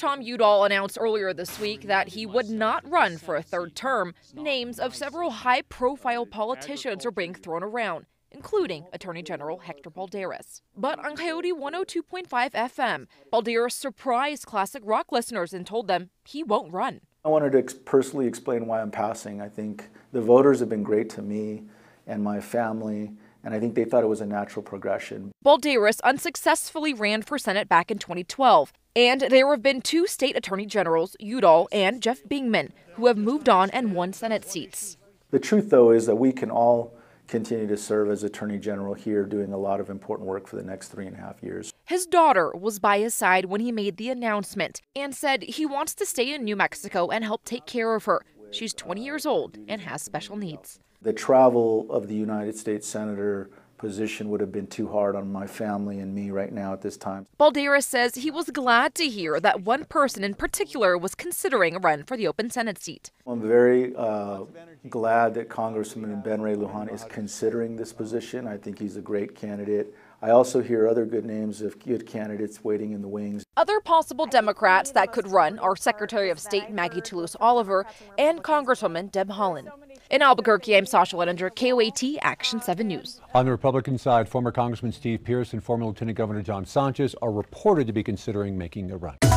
Senator Tom Udall announced earlier this week that he would not run for a third term. Names of several high-profile politicians are being thrown around, including Attorney General Hector Balderas. But on Coyote 102.5 FM, Balderas surprised classic rock listeners and told them he won't run. I wanted to personally explain why I'm passing. I think the voters have been great to me and my family, and I think they thought it was a natural progression. Balderas unsuccessfully ran for Senate back in 2012, and there have been two state attorney generals, Udall and Jeff Bingman, who have moved on and won Senate seats. The truth, though, is that we can all continue to serve as attorney general here, doing a lot of important work for the next 3.5 years. His daughter was by his side when he made the announcement and said he wants to stay in New Mexico and help take care of her. She's 20 years old and has special needs. The travel of the United States Senator position would have been too hard on my family and me right now at this time. Balderas says he was glad to hear that one person in particular was considering a run for the open Senate seat. I'm very glad that Congressman Ben Ray Lujan is considering this position. I think he's a great candidate. I also hear other good names of good candidates waiting in the wings. Other possible Democrats that could run are Secretary of State Maggie Toulouse-Oliver and Congresswoman Deb Holland. In Albuquerque, I'm Sasha Lendrick, KOAT Action 7 News. On the Republican side, former Congressman Steve Pierce and former Lieutenant Governor John Sanchez are reported to be considering making a run.